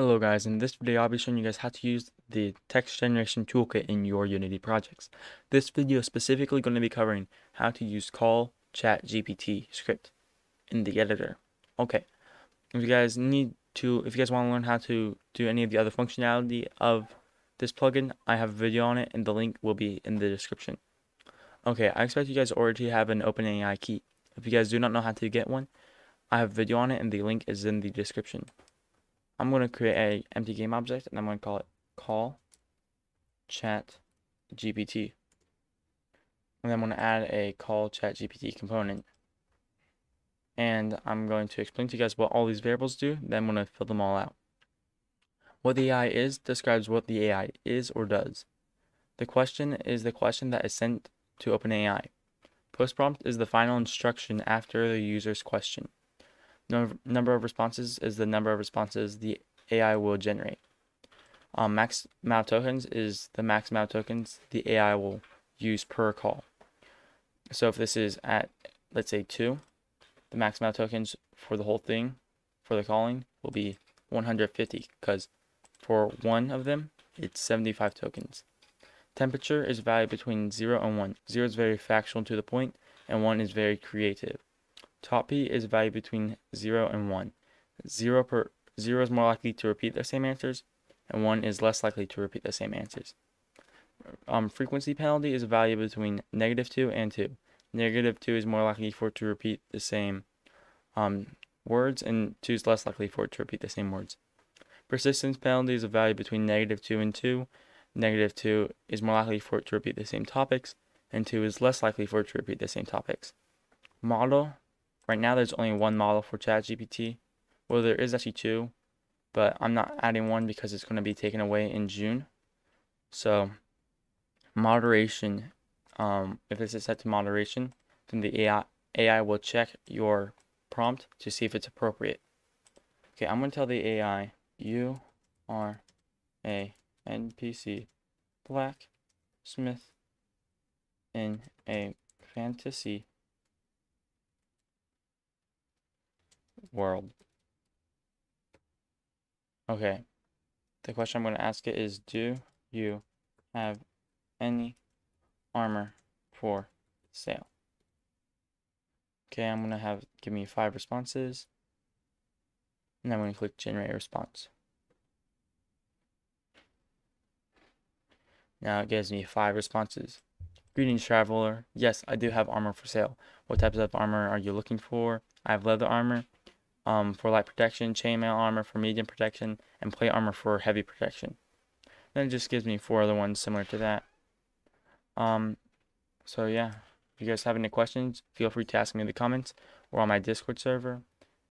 Hello guys, in this video I'll be showing you guys how to use the Text Generation Toolkit in your Unity projects. This video is specifically going to be covering how to use Call Chat GPT script in the editor. Okay, if you guys want to learn how to do any of the other functionality of this plugin, I have a video on it and the link will be in the description. Okay, I expect you guys already have an OpenAI key. If you guys do not know how to get one, I have a video on it and the link is in the description. I'm going to create an empty game object and I'm going to call it Call Chat GPT. And then I'm going to add a Call Chat GPT component. And I'm going to explain to you guys what all these variables do, then I'm going to fill them all out. What the AI is describes what the AI is or does. The question is the question that is sent to OpenAI. Post prompt is the final instruction after the user's question. Number of responses is the number of responses the AI will generate. Max amount of tokens is the max amount of tokens the AI will use per call. So if this is at, let's say 2, the max amount of tokens for the whole thing, for the calling, will be 150, because for one of them, it's 75 tokens. Temperature is valued between 0 and 1. 0 is very factual and to the point, and 1 is very creative. Top P is valued between 0 and 1. 0 is more likely to repeat the same answers, and 1 is less likely to repeat the same answers. Frequency penalty is valued between -2 and 2. -2 is more likely for it to repeat the same words, and 2 is less likely for it to repeat the same words. Persistence penalty is valued between -2 and 2. -2 is more likely for it to repeat the same topics, and 2 is less likely for it to repeat the same topics. Model. Right now there's only one model for ChatGPT. Well, there is actually 2, but I'm not adding one because it's going to be taken away in June. So moderation, if this is set to moderation, then the AI will check your prompt to see if it's appropriate. Okay, I'm going to tell the AI, you are a NPC blacksmith in a fantasy world. Okay, the question I'm going to ask it is, do you have any armor for sale? Okay, I'm going to have give me 5 responses, and I'm going to click generate response. Now it gives me 5 responses. Greetings, traveler. Yes, I do have armor for sale. What types of armor are you looking for? I have leather armor for light protection, chainmail armor for medium protection, and plate armor for heavy protection. Then it just gives me 4 other ones similar to that. So yeah, if you guys have any questions, feel free to ask me in the comments or on my Discord server.